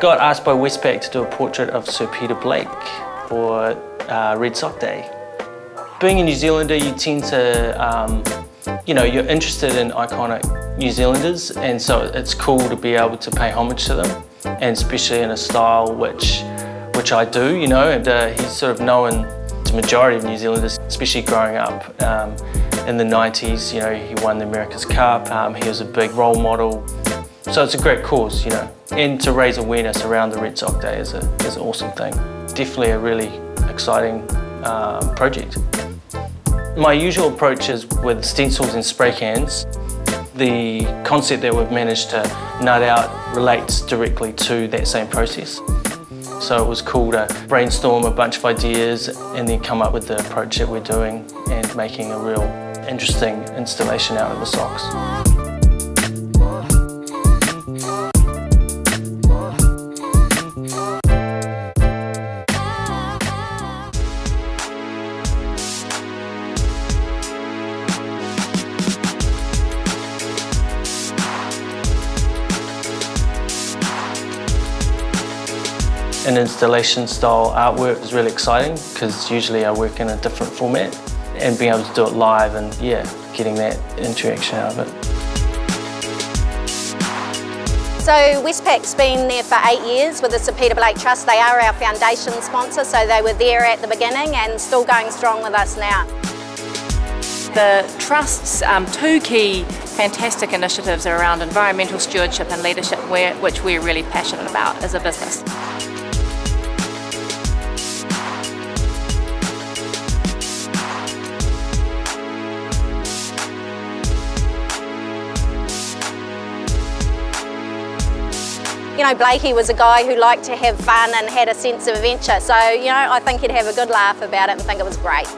got asked by Westpac to do a portrait of Sir Peter Blake for Red Sock Day. Being a New Zealander, you tend to, you know, you're interested in iconic New Zealanders, and so it's cool to be able to pay homage to them, and especially in a style which I do, you know, and he's sort of known the majority of New Zealanders, especially growing up in the 90s, you know, he won the America's Cup, he was a big role model. So it's a great cause, you know, and to raise awareness around the Red Sock Day is an awesome thing. Definitely a really exciting project. My usual approach is with stencils and spray cans. The concept that we've managed to nut out relates directly to that same process. So it was cool to brainstorm a bunch of ideas and then come up with the approach that we're doing and making a real interesting installation out of the socks. An installation style artwork is really exciting because usually I work in a different format, and being able to do it live and yeah, getting that interaction out of it. So Westpac's been there for 8 years with the Sir Peter Blake Trust. They are our foundation sponsor, so they were there at the beginning and still going strong with us now. The Trust's two key fantastic initiatives are around environmental stewardship and leadership, which we're really passionate about as a business. You know, Blakey was a guy who liked to have fun and had a sense of adventure, so, you know, I think he'd have a good laugh about it and think it was great.